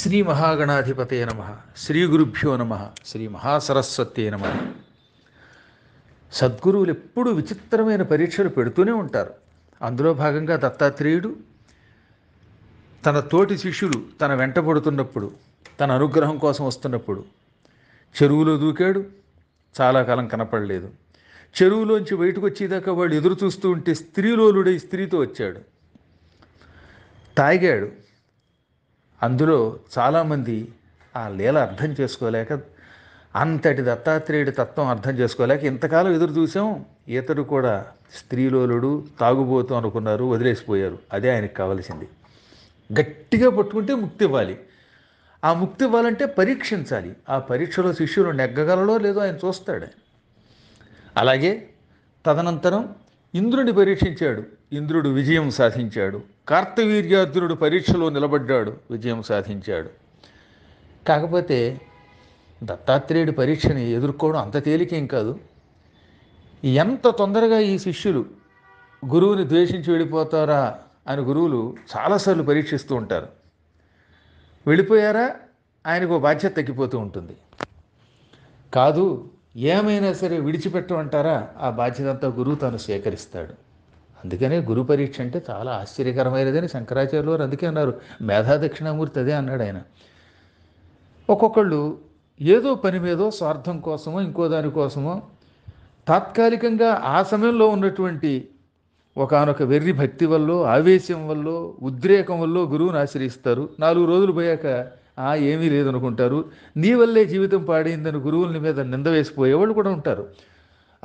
श्री महागणाधिपते नमः श्री गुरुभ्यो नमः श्री महासरस्वते नमः। సద్గురువులు ఎప్పుడు విచిత్రమైన పరీక్షలు పెడుతూనే ఉంటారు. అందులో భాగంగా దత్తాత్రేయుడు తన తోటి శిష్యులు తన వెంటపడుతున్నప్పుడు తన అనుగ్రహం కోసం వస్తున్నప్పుడు చెరువులో దూకాడు, చాలా కాలం కనపడలేదు. చెరువులోంచి బయటకు వచ్చేదాకా వాళ్ళు ఎదురు చూస్తూ ఉంటే స్త్రీలోలుడై స్త్రీతో వచ్చాడు, తాగాడు. అందులో చాలామంది ఆ లీల అర్థం చేసుకోలేక, అంతటి దత్తాత్రేయుడి తత్వం అర్థం చేసుకోలేక ఇంతకాలం ఎదురు చూసాం, ఇతడు కూడా స్త్రీలోలుడు తాగుబోతూ అనుకున్నారు, వదిలేసిపోయారు. అదే ఆయనకు కావాల్సింది. గట్టిగా పట్టుకుంటే ముక్తి ఇవ్వాలి. ఆ ముక్తి ఇవ్వాలంటే పరీక్షించాలి. ఆ పరీక్షలో శిష్యులు నెగ్గగలడో లేదో ఆయన చూస్తాడు. అలాగే తదనంతరం ఇంద్రుడిని పరీక్షించాడు, ఇంద్రుడు విజయం సాధించాడు. కార్తవీర్యార్జునుడు పరీక్షలో నిలబడ్డాడు, విజయం సాధించాడు. కాకపోతే దత్తాత్రేయుడి పరీక్షని ఎదుర్కోవడం అంత తేలికేం కాదు. ఎంత తొందరగా ఈ శిష్యులు గురువుని ద్వేషించి వెళ్ళిపోతారా అని గురువులు చాలాసార్లు పరీక్షిస్తూ ఉంటారు. వెళ్ళిపోయారా ఆయనకు బాధ్యత తగ్గిపోతూ ఉంటుంది. కాదు, ఏమైనా సరే విడిచిపెట్టమంటారా ఆ బాధ్యత అంతా గురువు తాను స్వీకరిస్తాడు. అందుకనే గురు పరీక్ష అంటే చాలా ఆశ్చర్యకరమైనదని శంకరాచార్యులు వారు అందుకే అన్నారు. మేధా దక్షిణామూర్తి అదే అన్నాడు ఆయన. ఒక్కొక్కళ్ళు ఏదో పని మీదో, స్వార్థం కోసమో ఇంకో దానికోసమో, తాత్కాలికంగా ఆ సమయంలో ఉన్నటువంటి ఒకనొక వెర్రి భక్తి వల్ల, ఆవేశం వల్ల, ఉద్రేకం వల్ల గురువుని ఆశ్రయిస్తారు. 4 రోజులు పోయాక ఏమీ లేదనుకుంటారు. నీ వల్లే జీవితం పాడైందని గురువుల మీద నింద వేసిపోయేవాళ్ళు కూడా ఉంటారు.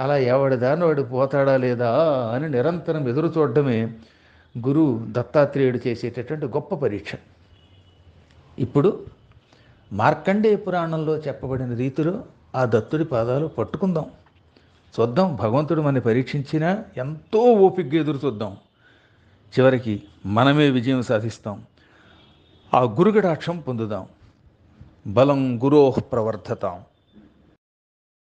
అలా ఎవడిదాన్ని వాడు పోతాడా లేదా అని నిరంతరం ఎదురు చూడడమే గురువు దత్తాత్రేయుడు చేసేటటువంటి గొప్ప పరీక్ష. ఇప్పుడు మార్కండేయ పురాణంలో చెప్పబడిన రీతిలో ఆ దత్తుడి పాదాలు పట్టుకుందాం. చూద్దాం, భగవంతుడు మనని పరీక్షించినా ఎంతో ఓపికగా ఎదురు చూద్దాం. చివరికి మనమే విజయం సాధిస్తాం, ఆ గురుగడాక్షం పొందుదాం. బలం గురోః ప్రవర్ధతాం.